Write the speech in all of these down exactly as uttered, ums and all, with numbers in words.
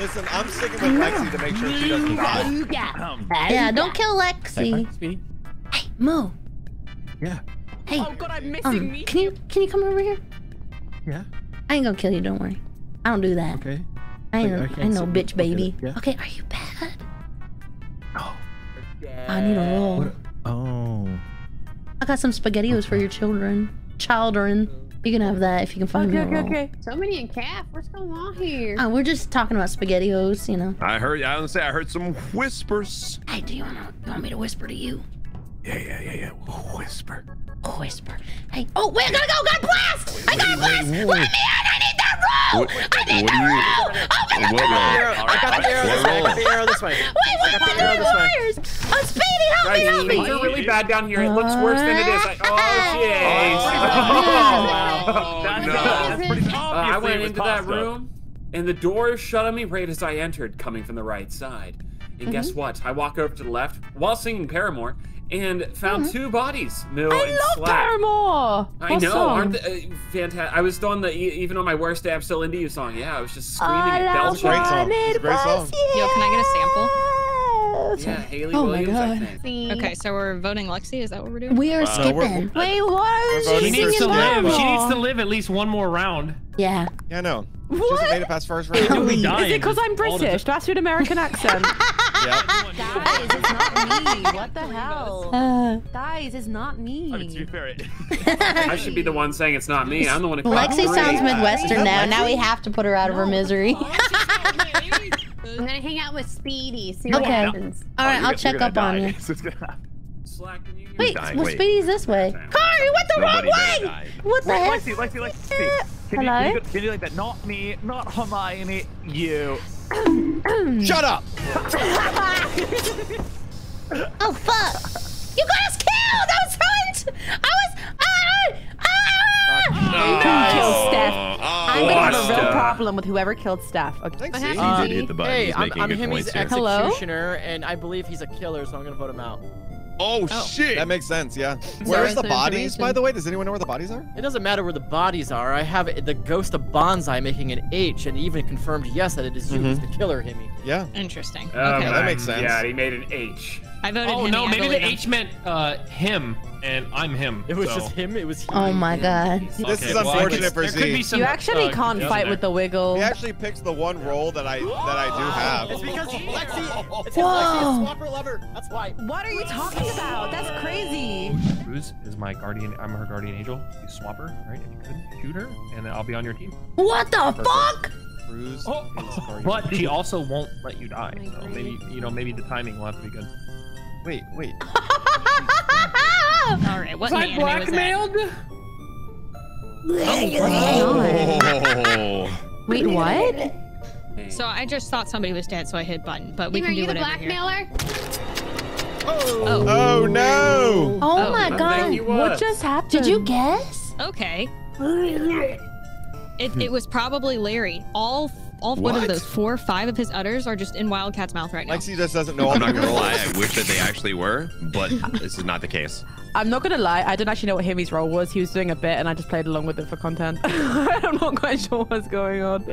Listen, I'm sticking with Lexi to make sure she doesn't die. Yeah, don't kill Lexi. Hey, Mo. Yeah. Hey. Oh God, I'm missing um, me. Can you can you come over here? Yeah. I ain't gonna kill you. Don't worry. I don't do that. Okay. I ain't like, no, I I no bitch baby. Okay, yeah. Okay, are you bad? Oh. I need a roll. What? Oh. I got some spaghettios okay. for your children. Children. You can have that if you can find okay, me a okay, okay. So many in calf. What's going on here? Oh, we're just talking about spaghettios, you know. I heard. I don't say. I heard some whispers. Hey, do you want, you want me to whisper to you? Yeah, yeah, yeah, yeah. Whisper. Whisper. Hey. Oh, wait, I gotta go. Got blast. I got blast. Let me in. I need that roll. What, I need that roll. Oh my God. What I got the arrow this way. I got the arrow this way. Wait, what am I doing? Wires. Oh, Speedy, help me, help me. You're really bad down here. It looks worse than it is. Like, oh, jeez. Oh, that's, no. That's pretty uh, I went into pasta. that room, and the door is shut on me right as I entered, coming from the right side. And mm-hmm. guess what? I walk over to the left while singing Paramore, and found mm-hmm. two bodies. Mill I and love Slack. Paramore. I what know, song? aren't they uh, fantastic? I was on the even on my worst day, I'm still into you song. Yeah, I was just screaming I and belching. Great song. It's a great song. Yeah. Yo, can I get a sample? Yeah, Haley oh Williams, my God. Okay, so we're voting Lexi? Is that what we're doing? We are wow. skipping. Wait, what? She, she needs to live. She needs to live at least one more round. Yeah. Yeah, I know. What? She's made it past first round. You'll be dying. Is it because I'm British? Do I have an American accent? Yeah. Guys, it's not me. What the hell? Uh, Guys, it's not me. I mean, to be fair, it... I should be the one saying it's not me. I'm the one who... Lexi sounds Midwestern now. Now we have to put her out of her misery. I'm gonna hang out with Speedy, see what okay. happens. All right, oh, I'll check up die. on you. Slack, you Wait, well, Wait, Speedy's this way. Kari, went the wrong way! What the heck? Lexi, Lexi, Lexi. Can Hello? You, can, you, can you do like that? Not me, not Hermione, you. Shut up! Oh, fuck. You got us killed! I was trying to... I was... Uh, uh, uh, you can kill Steph. I'm gonna have a real problem with whoever killed Steph. Okay. Uh, hey, I'm, I'm Himmy's executioner, here. and I believe he's a killer, so I'm gonna vote him out. Oh, oh. shit! That makes sense, yeah. Where's the bodies, by the way? Does anyone know where the bodies are? It doesn't matter where the bodies are. I have the ghost of Bonsai making an H, and even confirmed, yes, that it is you who's mm-hmm. the killer, Himmy. Yeah. Interesting. Okay. Um, yeah, that makes sense. Yeah, he made an H. I voted oh, Himmy. no, maybe the H meant uh, him. And I'm him. It was so. just him. It was. Him. Oh my God. This okay, is well, unfortunate for Z. Some, you actually uh, can't fight there. with the wiggle. He actually picks the one role that I that I do have. It's because Lexi. It's Whoa. Lexi, a swapper lover. That's why. What are you talking about? That's crazy. Cruz is my guardian. I'm her guardian angel. You swap her, right? If you could, shoot her, and then I'll be on your team. What the Perfect. fuck? Cruz. Oh. But she also won't let you die. So maybe you know. Maybe the timing will have to be good. Wait, wait. All right, what was I blackmailed? Was oh, Wait, what? So I just thought somebody was dead, so I hit button. But we Are can do whatever here. Are you the blackmailer? Oh. Oh. oh no! Oh, oh my God! What just happened? Did you guess? Okay. it it was probably Larry. All. All what? one of those four or five of his udders are just in Wildcat's mouth right now. Lexi just doesn't know all I'm not going to lie. I wish that they actually were, but this is not the case. I'm not going to lie. I didn't actually know what Himmy's role was. He was doing a bit, and I just played along with it for content. I'm not quite sure what's going on.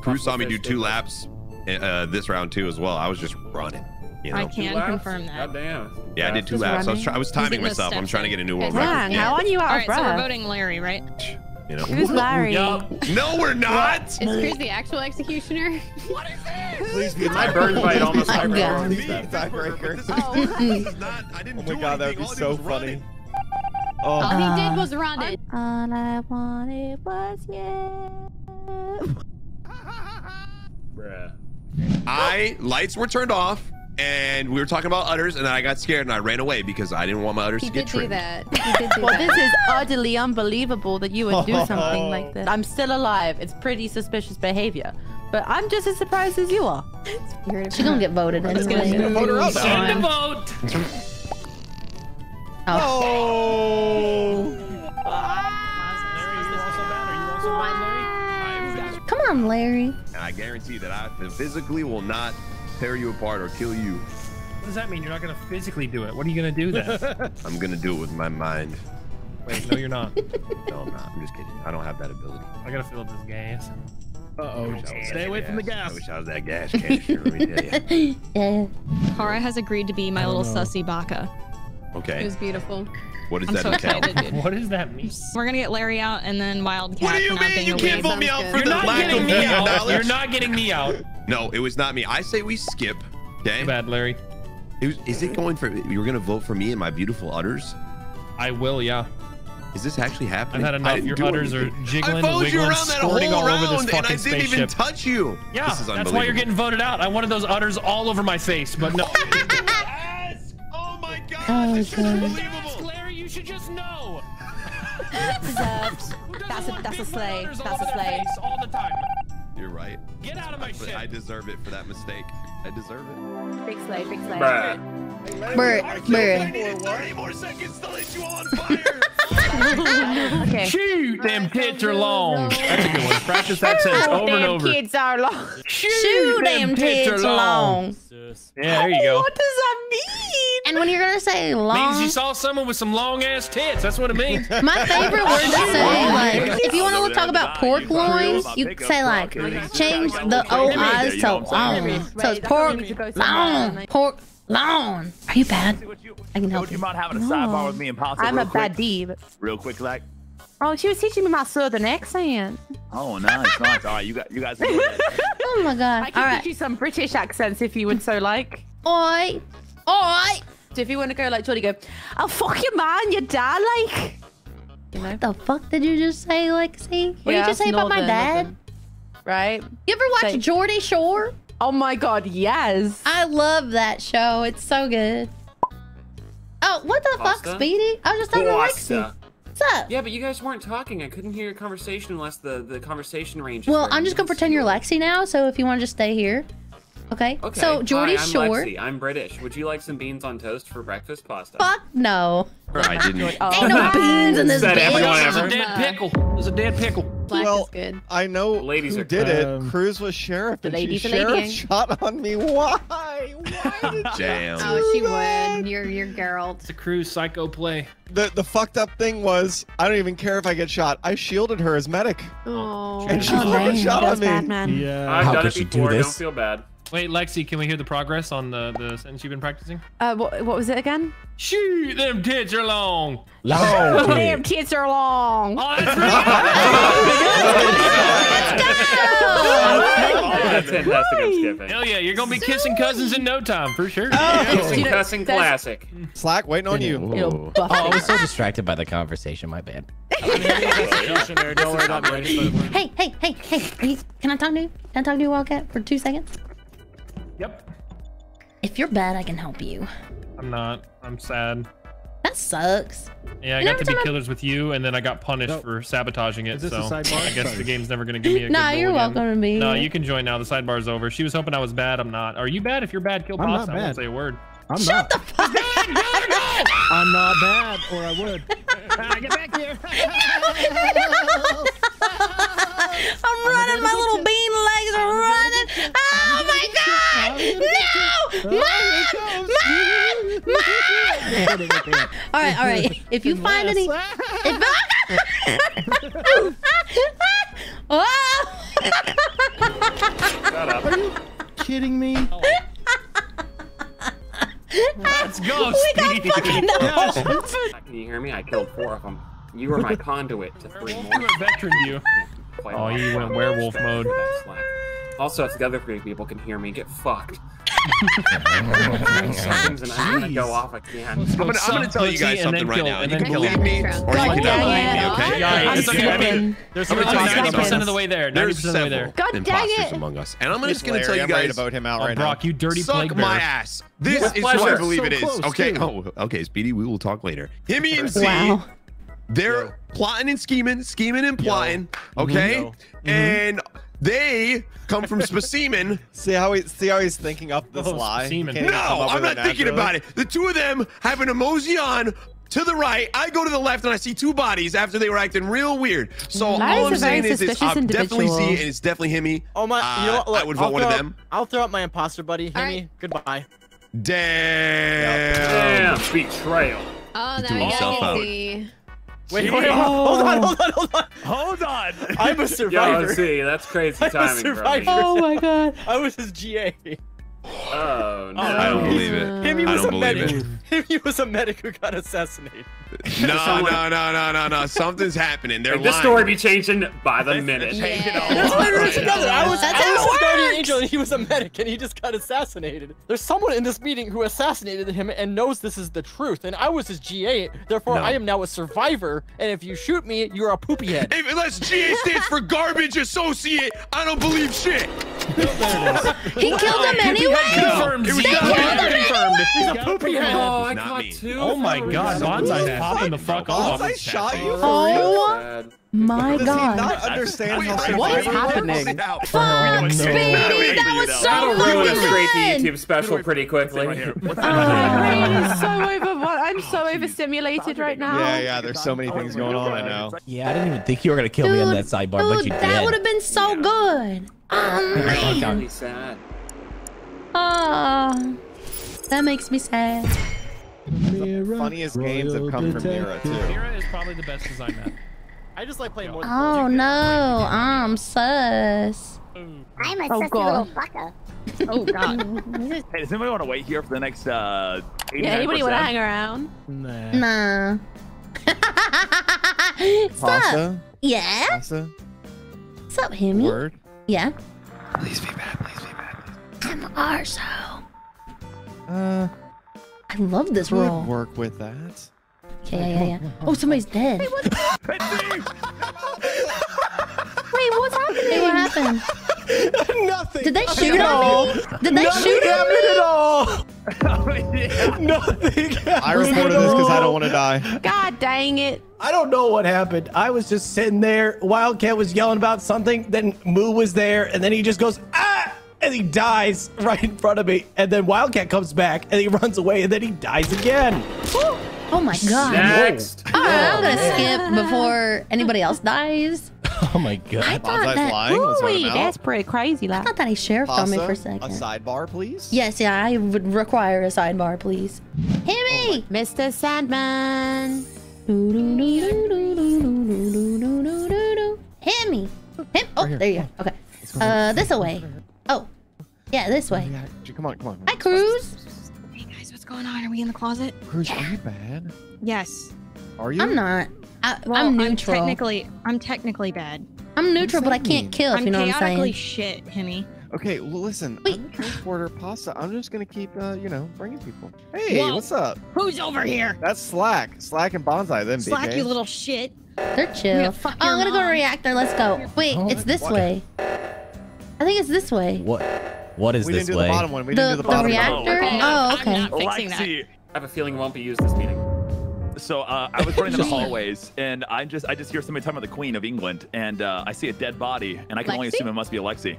Cruz saw me do two laps uh, this round, too, as well. I was just running. You know? I can confirm that. God damn. Yeah, I did two just laps. I was, I was timing myself. I'm trying to get a new world record. Dang, yeah. how are you out All right, breath? So we're voting Larry, right? You know. Who's Larry? No, no we're not! Is Cruz the actual executioner? What is this? Please be my burn fight almost oh, tiebreaker. Please be tiebreaker. This is not, I didn't oh do my God, anything. that would be All so funny. Oh. All uh, he did was run it. All I wanted was you. Bruh. I, lights were turned off. And we were talking about udders, and then I got scared and I ran away because I didn't want my udders he to get trimmed. He did do that. He did do well, that. This is utterly unbelievable that you would do something like this. I'm still alive. It's pretty suspicious behavior. But I'm just as surprised as you are. She's gonna get voted. She's gonna get voted. Send the vote! Oh. oh. Ah. Come on, Larry. And I guarantee that I physically will not tear you apart or kill you. What does that mean? You're not gonna physically do it. What are you gonna do then? I'm gonna do it with my mind. Wait, no, you're not. No, I'm not. I'm just kidding. I don't have that ability. I gotta fill up this gas. Uh-oh. Stay away from the gas. I wish I was that gas cashier, let me tell you. Yeah. Kara has agreed to be my little know. sussy baka. Okay. It was beautiful. What does I'm that so entail? Excited, what does that mean? We're going to get Larry out and then Wildcat. What do you mean you can't vote me out for the lack of me out? You're not getting me out. No, it was not me. I say we skip. Okay. Too bad, Larry. It was, is it going for, you were going to vote for me and my beautiful udders? I will, yeah. Is this actually happening? I've had enough. Your udders are jiggling, I followed you around that whole round, and I didn't spaceship. even touch you. Yeah, this is that's why you're getting voted out. I wanted those udders all over my face, but no. Yes! Oh my God! Oh, this God. is unbelievable. Larry, you should just know. That's a that's a slay. That's a slay. All the time. You're right. Get out of my shit. I deserve it for that mistake. I deserve it. Big slay, big slay. Bert, Bert. I need thirty more seconds to let you all on fire. Okay. Shoot, them kids are long. That's a good one. Practice that sentence over and over. Shoot, them kids are long. Shoot, them kids are long. Yeah, there you go. What does that mean? And when you're gonna say long, it means you saw someone with some long ass tits. That's what it means. My favorite word to say, like, if you want to talk about pork loins, you say like, change the O I's to long. So it's pork long, pork. Long. Are you bad? I can help you. Would you mind having a sidebar no. with me and Pasta? I'm real a quick? bad diva. Real quick, like. Oh, she was teaching me my southern accent. Oh, nice, nice. All right, you got, you guys. Oh my God. I can All teach right. you some British accents if you would so like. Oi, oi. So if you want to go like Geordie, go. Oh fuck you, man, your dad like. You know? What the fuck did you just say? Like, see, what yeah, did you just say about my dad? Northern. Right. You ever watch so, Geordie Shore? Oh my God, yes. I love that show. It's so good. Oh, what the Pasta? fuck, Speedy? I was just talking Pasta. to Lexi. What's up? Yeah, but you guys weren't talking. I couldn't hear your conversation unless the, the conversation range. Well, I'm just going to pretend you're Lexi now, so if you want to just stay here. Okay. Okay. So, Geordie Shore. Lexi. I'm British. Would you like some beans on toast for breakfast, Pasta? Fuck no. I didn't. Oh. Ain't no beans in this bitch. There's a dead pickle. There's a dead pickle. Black well, is good. I know ladies who are did um, it. Cruz was sheriff, and she sheriff shot on me. Why? Why did Damn. you Oh, she that? would. You're, you're Geralt. It's a Cruz psycho play. The the fucked up thing was, I don't even care if I get shot. I shielded her as medic, oh, and she oh, fucking shot on me. Bad, man. Yeah. I've How done could it before. Do this? Don't feel bad. Wait, Lexi, can we hear the progress on the, the sentence you've been practicing? Uh, what, what was it again? Shoot, them tits are long. Long. Them tits are long. Oh, that's right. Let's go. That's fantastic. I'm skipping. Hell yeah, you're going to be kissing cousins in no time, for sure. Oh. Kissing cousin classic. Slack, waiting on you. Oh, I was so distracted by the conversation. My bad. Hey, hey, hey, hey. Can I talk to you? Can I talk to you, Wildcat, for two seconds? Yep. If you're bad, I can help you. I'm not. I'm sad. That sucks. Yeah, I and got to be killers I... with you, and then I got punished no. for sabotaging it. So I guess the game's never gonna give me a good No, nah, you're again. welcome to me. No, you can join now. The sidebar's over. She was hoping I was bad. I'm not. Are you bad? If you're bad, kill Pasta. I won't say a word. I'm Shut not. the fuck up! I'm not bad, or I would. uh, get back here! I'm running. My little bean legs are running. Oh my God! No! Mom! Mom! Mom! All right, all right. If you find any, if oh! Shut up! Are you kidding me? Let's go, Speedy. We got fucking yes. Can you hear me? I killed four of them. You were my conduit to three more. You were veteran you. Oh, you went werewolf mode. Also, if the other three people can hear me, get fucked. Seconds and I'm gonna go off again. I'm gonna, I'm gonna tell you guys something right kill, now. And you can believe me, or you can not believe me, okay? I'm skipping. There's ninety percent of the way there. There's several imposters among us. And I'm just gonna tell you guys about him out right now. Brock, you dirty plague bear. Suck my ass. This is what I believe it is. Okay. Oh, okay, Speedy, we will talk later. Himi and C. They're plotting and scheming, scheming and plotting, okay? And they come from specimen. See how he, see how he's thinking up this oh, lie. No, I'm not thinking about it. The two of them having a mosey on to the right. I go to the left and I see two bodies after they were acting real weird. So that all I'm saying is, it's I'm definitely Z and it's definitely Himi. Oh my! Uh, you know, look, I would vote one up, of them. I'll throw out my imposter buddy, Himi. Right. Goodbye. Damn. Damn. Betrayal. Oh, that was easy. Wait, wait, wait, hold on, hold on, hold on. Hold on. I'm a survivor. Yo, see, that's crazy I'm timing, bro. Oh my god. I was his G A. Oh, no. I don't believe it. Himmy was I don't a medic. It. Himmy was a medic who got assassinated. No, no, no, no, no, no. Something's happening. They're like, lying. This story be changing by the minute. Yeah. There's literally together. I was, I was his guardian angel, and he was a medic, and he just got assassinated. There's someone in this meeting who assassinated him and knows this is the truth, and I was his G A, therefore no. I am now a survivor, and if you shoot me, you're a poopy head. If, unless G A stands for garbage associate, I don't believe shit. He killed him anyway? No, they killed him anyway? He's a poopy head. Oh, I caught two. Oh my god, Bonsai's popping the fuck off. Bonsai shot you for real? Oh my god. Does he not understand how what is happening? Fuck, Speedy, that was so fucking good. Straight to YouTube special pretty quickly. Oh, my brain is so over. I'm so overstimulated right now. Yeah, yeah, there's so many things going on right now. Yeah, I didn't even think you were gonna kill me on that sidebar, but you did. That would have been so good. Oh man. That makes me sad. Oh, that makes me sad. The funniest games have come from Mira, too. Mira is probably the best design map. I just like playing more than Oh, no. I'm sus. I'm a oh, sus little fucker. Oh, God. Hey, does anybody want to wait here for the next, uh, eighty-nine percent? Yeah, anybody want to hang around? Nah. Nah. What's up? Yeah? Pasta? What's up, Himmy? Word? Yeah? Please be bad, please be bad. Please. I'm Arso. Uh... I love this role. Work with that. Okay, yeah, yeah, yeah. Oh, somebody's dead. Wait, what's happening? Wait, what's happening? What happened? Nothing. Did they shoot on me? Did they Nothing shoot on me? At all. Nothing. I reported this because I don't want to die. God dang it. I don't know what happened. I was just sitting there. Wildcat was yelling about something. Then Moo was there. And then he just goes, ah! And he dies right in front of me. And then Wildcat comes back and he runs away and then he dies again. Woo! Oh my god. Next. Oh, I'm gonna skip before anybody else dies. Oh my god. I thought that, lying, ooh, that's pretty crazy. Like. I thought that he sheriffed on me for a second. A sidebar, please? Yes, yeah, I would require a sidebar, please. Hear me! Oh Mister Sandman. Hear me. Him. Oh, there you go. Okay. Uh, this away. Oh, yeah, this way. Oh, yeah. Come on, come on. Hi, Cruz. Hey, guys, what's going on? Are we in the closet? Cruz, yeah. Are you bad? Yes. Are you? I'm not. I, well, I'm neutral. I'm technically, I'm technically bad. I'm neutral, but mean? I can't kill, if I'm you know what I'm saying. I'm chaotically shit, Himmy. Okay, well, listen. Wait. I'm transporter pasta. I'm just going to keep, uh, you know, bringing people. Hey, whoa. What's up? Who's over here? That's Slack. Slack and Bonsai, then, Slack, B K. You little shit. They're chill. Yeah, oh, I'm going to go to reactor. Let's go. Wait, oh, it's this what? way. I think it's this way. What? What is we this way? We didn't do the bottom one. We the, didn't do the bottom the one. reactor? Oh, okay. I'm not fixing that. I have a feeling we won't be used this meeting. So uh, I was running in the hallways, and I just I just hear somebody talking about the Queen of England, and uh, I see a dead body, and I can Lexi? only assume it must be Alexi.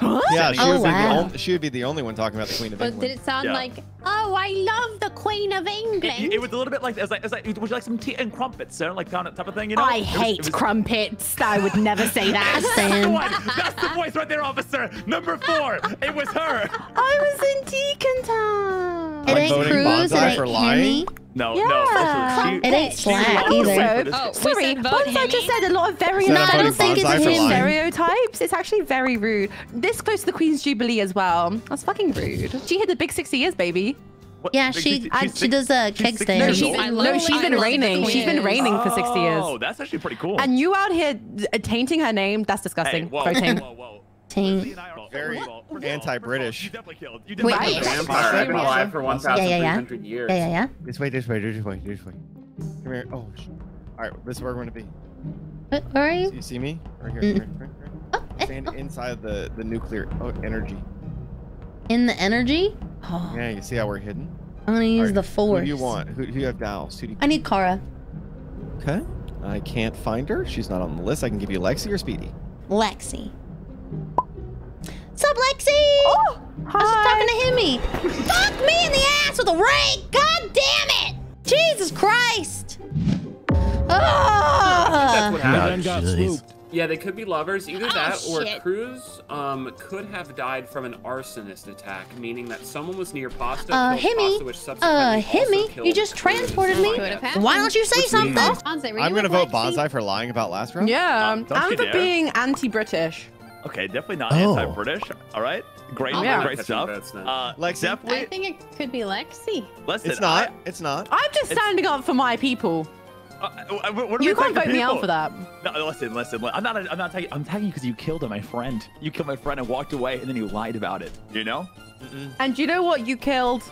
Huh? Yeah, she, oh, would wow. be the only, she would be the only one talking about the Queen of England. But did it sound yeah. like, oh, I love the Queen of England? It, it, it was a little bit like, as like, like, would you like some tea and crumpets, sir? Like kind of type of thing, you know? I it hate was, was... crumpets. I would never say that. That's the one. That's the voice right there, officer. Number four. It was her. I was in Tekken Town. It like ain't Cruz, it ain't lying. No, yeah. no. She, it ain't Slack either. Oh, sorry, Bonsai just said a lot of very no, I don't think it's him. stereotypes. It's actually very rude. This close to the Queen's Jubilee as well. That's fucking rude. She hit the big sixty years, baby. What? Yeah, she she, I, she does a keg stand. No, she's, no, she's been raining. She's been raining oh, for sixty years. Oh, that's actually pretty cool. And you out here tainting her name? That's disgusting. Hey, whoa, whoa, whoa. Taint. Very anti-British. Wait, Empire been alive for one thousand three hundred years. Yeah, yeah, yeah. This way, this way, this way, this way. Come here. Oh, shit. All right, this is where we're going to be. What, where are you? So you see me? Right here. Mm. Right, right, right. Oh, Stand oh. inside the, the nuclear oh, energy. In the energy? Oh. Yeah, you see how we're hidden? I'm going to use right, the force. Who do you want? Who do you have Dowls? Who do you I need Kara. Okay. I can't find her. She's not on the list. I can give you Lexi or Speedy. Lexi. What's up, Lexi? Oh, hi. I was just talking to Himmy. Fuck me in the ass with a rake! God damn it! Jesus Christ! Oh. That's what happened. Got swooped. Yeah, they could be lovers. Either that oh, or Cruz um, could have died from an arsonist attack, meaning that someone was near Pasta, uh, killed Himi. Pasta, which subsequently uh, Himi, you just Cruz. transported me. Why don't you say which something? Means, Bonsai, you I'm going to vote Bonsai for lying about last round. Yeah, um, and for dare. being anti-British. Okay, definitely not oh. anti-British. All right, great, oh, yeah. great stuff. Uh, Lexi, definitely. I think it could be Lexi. Listen, it's not. I, it's not. I'm just it's, standing up for my people. Uh, what you can't vote me out for that. No, listen, listen. I'm not. I'm not tagging. I'm tagging you because you killed my friend. You killed my friend and walked away, and then you lied about it. You know. Mm-mm. And you know what? You killed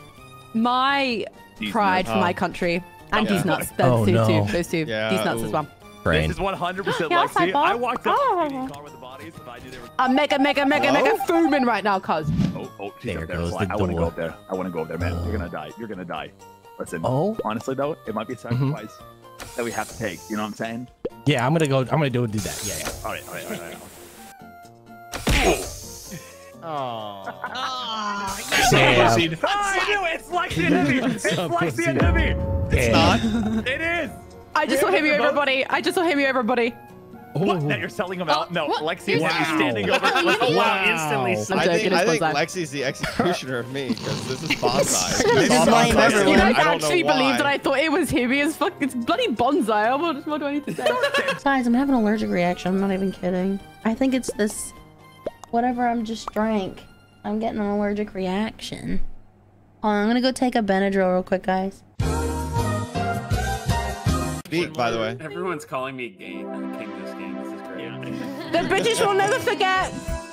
my These pride nuts. for oh. my country, and oh, yeah. these nuts. Those oh, two, no. two, those two. Yeah, these nuts ooh. as well. Brain. This is one hundred percent Lexi. I walked up oh. to the car with the bodies. If I knew they were... I'm mega, mega, mega, Hello? mega foodman right now, cuz. Oh, oh, there goes the door. I want to go up there. I want to go up there, man. Uh. You're going to die. You're going to die. Listen, oh. honestly, though, it might be a sacrifice mm-hmm. that we have to take. You know what I'm saying? Yeah, I'm going to go. I'm going to do, do that. Yeah, yeah. All right, all right, all right. All right. Oh. Oh, Sam. Sam. Oh, I knew it. It's like the enemy. It's like the enemy. It's not. It is. I just saw him, you everybody. I just saw him, you everybody. What? Ooh. That you're selling him out? Oh, no, what? Lexi wow. is standing over. Wow. Instantly. I think, I think Lexi's the executioner of me because this is Bonsai. This is my everyone. You guys actually believed that I thought it was him. It's fuck. It's bloody Bonsai. What, what do I need to say? Guys, I'm having an allergic reaction. I'm not even kidding. I think it's this. Whatever I'm just drank. I'm getting an allergic reaction. Oh, I'm gonna go take a Benadryl real quick, guys. Speak, by the way. Everyone's calling me gay. I'm king of this game. This is great. Yeah. The British will never forget.